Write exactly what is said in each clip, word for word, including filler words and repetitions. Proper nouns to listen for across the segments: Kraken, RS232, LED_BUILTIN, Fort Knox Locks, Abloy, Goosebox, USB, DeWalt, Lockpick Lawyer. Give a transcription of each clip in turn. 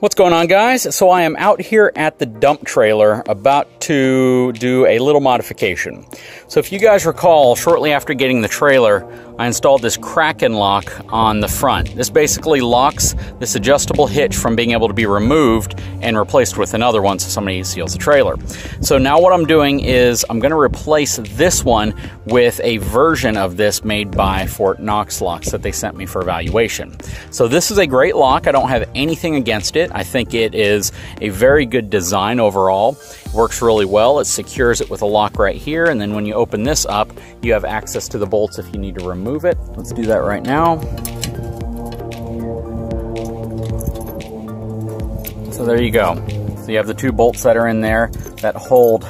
What's going on, guys? So I am out here at the dump trailer about to do a little modification. So if you guys recall, shortly after getting the trailer, I installed this Kraken lock on the front. This basically locks this adjustable hitch from being able to be removed and replaced with another one so somebody seals the trailer. So now what I'm doing is I'm going to replace this one with a version of this made by Fort Knox Locks that they sent me for evaluation. So this is a great lock. I don't have anything against it. I think it is a very good design overall. It works really well. It secures it with a lock right here, and then when you open this up, you have access to the bolts if you need to remove it. Let's do that right now. So there you go. So you have the two bolts that are in there that hold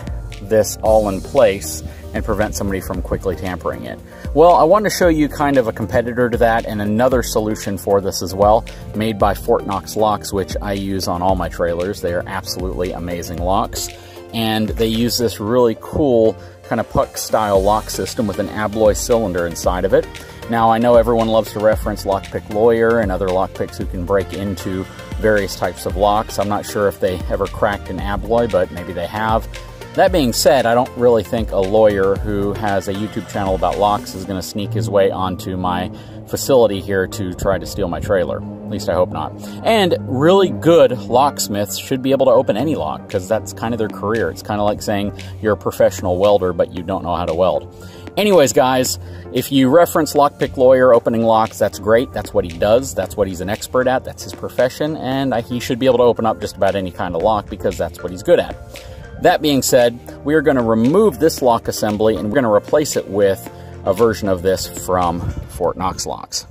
this all in place and prevent somebody from quickly tampering it. Well, I wanted to show you kind of a competitor to that and another solution for this as well, made by Fort Knox Locks, which I use on all my trailers. They are absolutely amazing locks. And they use this really cool kind of puck-style lock system with an Abloy cylinder inside of it. Now, I know everyone loves to reference Lockpick Lawyer and other lockpicks who can break into various types of locks. I'm not sure if they ever cracked an Abloy, but maybe they have. That being said, I don't really think a lawyer who has a YouTube channel about locks is going to sneak his way onto my facility here to try to steal my trailer. At least I hope not. And really good locksmiths should be able to open any lock, because that's kind of their career. It's kind of like saying you're a professional welder, but you don't know how to weld. Anyways, guys, if you reference Lockpick Lawyer opening locks, that's great. That's what he does. That's what he's an expert at. That's his profession. And he should be able to open up just about any kind of lock, because that's what he's good at. That being said, we are going to remove this lock assembly and we're going to replace it with a version of this from Fort Knox Locks.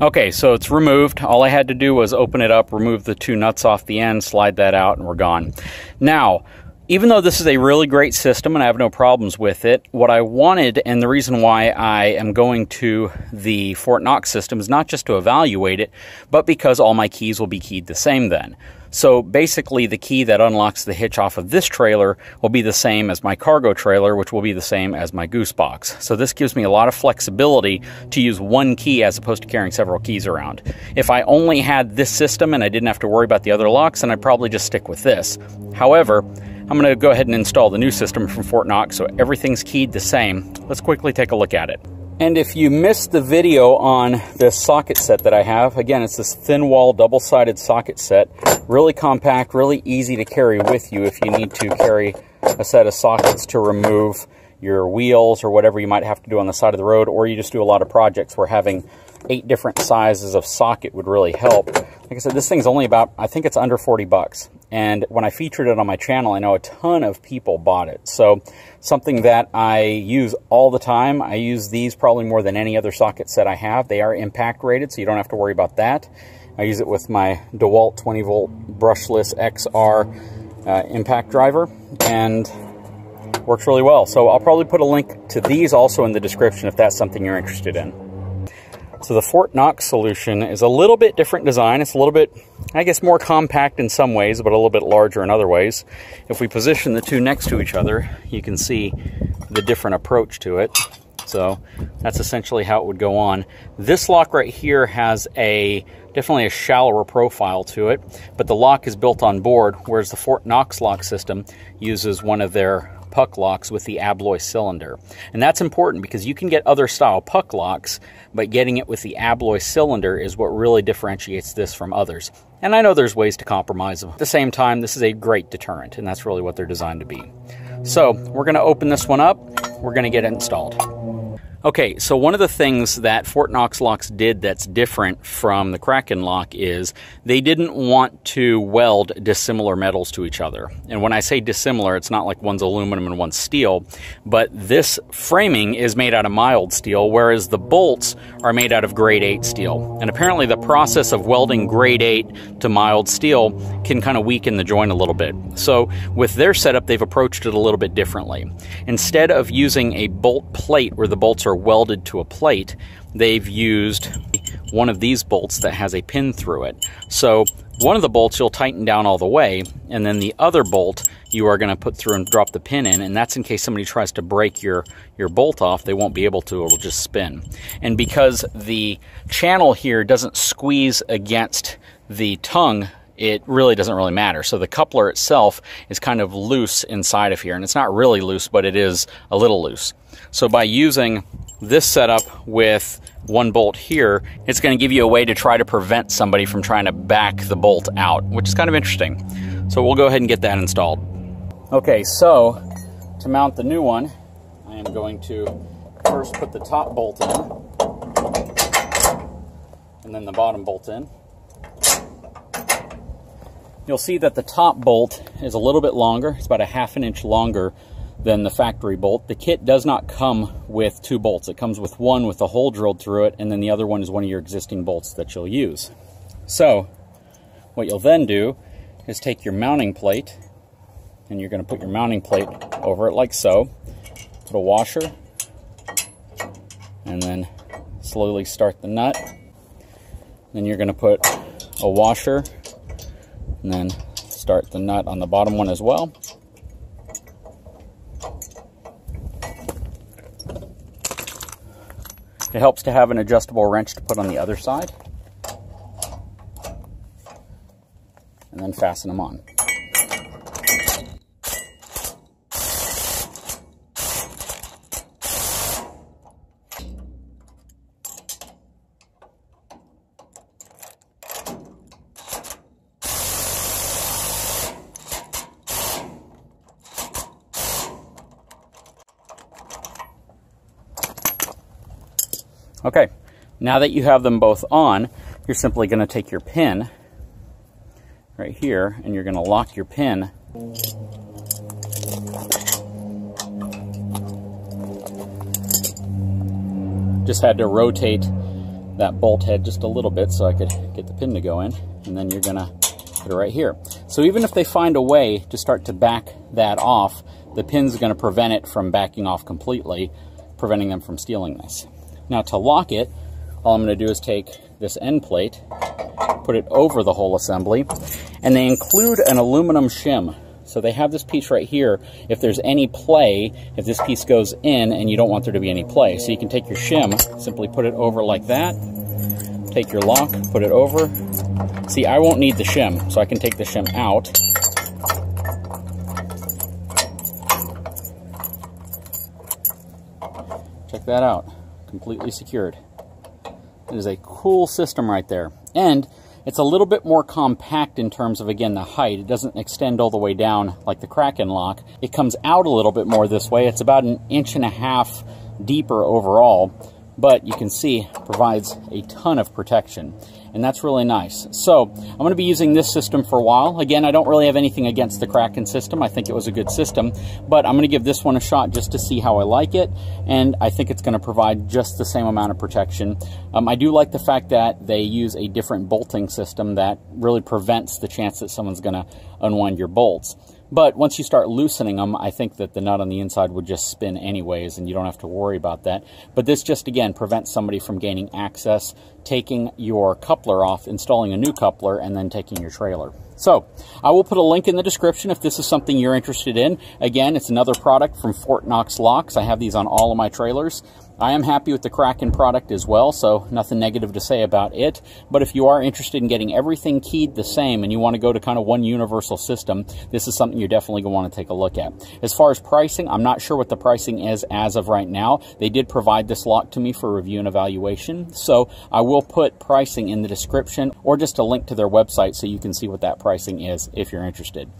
Okay, so it's removed. All I had to do was open it up, remove the two nuts off the end, slide that out, and we're gone. Now, even though this is a really great system and I have no problems with it, what I wanted, and the reason why I am going to the Fort Knox system, is not just to evaluate it, but because all my keys will be keyed the same then. So basically the key that unlocks the hitch off of this trailer will be the same as my cargo trailer, which will be the same as my goose box. So this gives me a lot of flexibility to use one key as opposed to carrying several keys around. If I only had this system and I didn't have to worry about the other locks, then I'd probably just stick with this. However, I'm going to go ahead and install the new system from Fort Knox so everything's keyed the same. Let's quickly take a look at it. And if you missed the video on this socket set that I have, again, it's this thin wall, double-sided socket set. Really compact, really easy to carry with you if you need to carry a set of sockets to remove your wheels or whatever you might have to do on the side of the road, or you just do a lot of projects where having eight different sizes of socket would really help. Like I said, this thing's only about, I think it's under forty bucks. And when I featured it on my channel, I know a ton of people bought it. So something that I use all the time. I use these probably more than any other socket set I have. They are impact rated, so you don't have to worry about that. I use it with my DeWalt twenty volt brushless X R uh, impact driver, and works really well. So I'll probably put a link to these also in the description if that's something you're interested in. So the Fort Knox solution is a little bit different design. It's a little bit, I guess, more compact in some ways, but a little bit larger in other ways. If we position the two next to each other, you can see the different approach to it. So that's essentially how it would go on. This lock right here has a definitely a shallower profile to it, but the lock is built on board, whereas the Fort Knox lock system uses one of their puck locks with the Abloy cylinder. And that's important because you can get other style puck locks, but getting it with the Abloy cylinder is what really differentiates this from others. And I know there's ways to compromise them. At the same time, this is a great deterrent, and that's really what they're designed to be. So we're going to open this one up. We're going to get it installed. Okay, so one of the things that Fort Knox Locks did that's different from the Kraken lock is they didn't want to weld dissimilar metals to each other. And when I say dissimilar, it's not like one's aluminum and one's steel, but this framing is made out of mild steel, whereas the bolts are made out of grade eight steel. And apparently the process of welding grade eight to mild steel can kind of weaken the joint a little bit. So with their setup, they've approached it a little bit differently. Instead of using a bolt plate where the bolts are welded to a plate, they've used one of these bolts that has a pin through it. So One of the bolts you'll tighten down all the way, and then the other bolt you are going to put through and drop the pin in, and that's in case somebody tries to break your, your bolt off. They won't be able to. It'll just spin. And because the channel here doesn't squeeze against the tongue, it really doesn't really matter. So the coupler itself is kind of loose inside of here, and it's not really loose, but it is a little loose. So by using this setup with one bolt here, it's going to give you a way to try to prevent somebody from trying to back the bolt out, which is kind of interesting. So we'll go ahead and get that installed. Okay, so to mount the new one, I am going to first put the top bolt in, and then the bottom bolt in. You'll see that the top bolt is a little bit longer. It's about a half an inch longer than the factory bolt. The kit does not come with two bolts. It comes with one with a hole drilled through it, and then the other one is one of your existing bolts that you'll use. So what you'll then do is take your mounting plate, and you're going to put your mounting plate over it like so. Put a washer, and then slowly start the nut. Then you're going to put a washer, and then start the nut on the bottom one as well. It helps to have an adjustable wrench to put on the other side. And then fasten them on. Okay, now that you have them both on, you're simply going to take your pin right here, and you're going to lock your pin. Just had to rotate that bolt head just a little bit so I could get the pin to go in, and then you're going to put it right here. So even if they find a way to start to back that off, the pin's going to prevent it from backing off completely, preventing them from stealing this. Now to lock it, all I'm going to do is take this end plate, put it over the whole assembly, and they include an aluminum shim. So they have this piece right here. If there's any play, if this piece goes in, and you don't want there to be any play, so you can take your shim, simply put it over like that, take your lock, put it over. See, I won't need the shim, so I can take the shim out. Check that out. Completely secured. It is a cool system right there. And it's a little bit more compact in terms of, again, the height. It doesn't extend all the way down like the Kraken lock. It comes out a little bit more this way. It's about an inch and a half deeper overall, but you can see provides a ton of protection, and that's really nice. So I'm going to be using this system for a while. Again, I don't really have anything against the Kraken system. I think it was a good system, but I'm going to give this one a shot just to see how I like it, and I think it's going to provide just the same amount of protection. Um, I do like the fact that they use a different bolting system that really prevents the chance that someone's going to unwind your bolts. But once you start loosening them, I think that the nut on the inside would just spin anyways, and you don't have to worry about that. But this just, again, prevents somebody from gaining access, taking your coupler off, installing a new coupler, and then taking your trailer. So I will put a link in the description if this is something you're interested in. Again, it's another product from Fort Knox Locks. I have these on all of my trailers. I am happy with the Kraken product as well, so nothing negative to say about it. But if you are interested in getting everything keyed the same and you want to go to kind of one universal system, this is something you're definitely going to want to take a look at. As far as pricing, I'm not sure what the pricing is as of right now. They did provide this lock to me for review and evaluation, so I will put pricing in the description or just a link to their website so you can see what that pricing is if you're interested.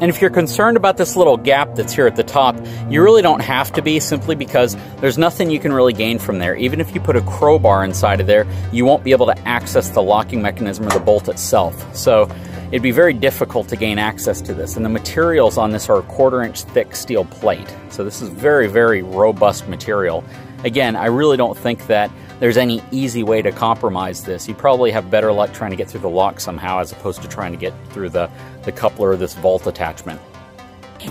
And if you're concerned about this little gap that's here at the top, you really don't have to be, simply because there's nothing you can really gain from there. Even if you put a crowbar inside of there, you won't be able to access the locking mechanism or the bolt itself. So it'd be very difficult to gain access to this. And the materials on this are a quarter inch thick steel plate. So this is very, very robust material. Again, I really don't think that there's any easy way to compromise this. You probably have better luck trying to get through the lock somehow as opposed to trying to get through the, the coupler or this bolt attachment.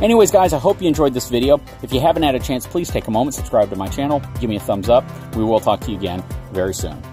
Anyways, guys, I hope you enjoyed this video. If you haven't had a chance, please take a moment, subscribe to my channel, give me a thumbs up. We will talk to you again very soon.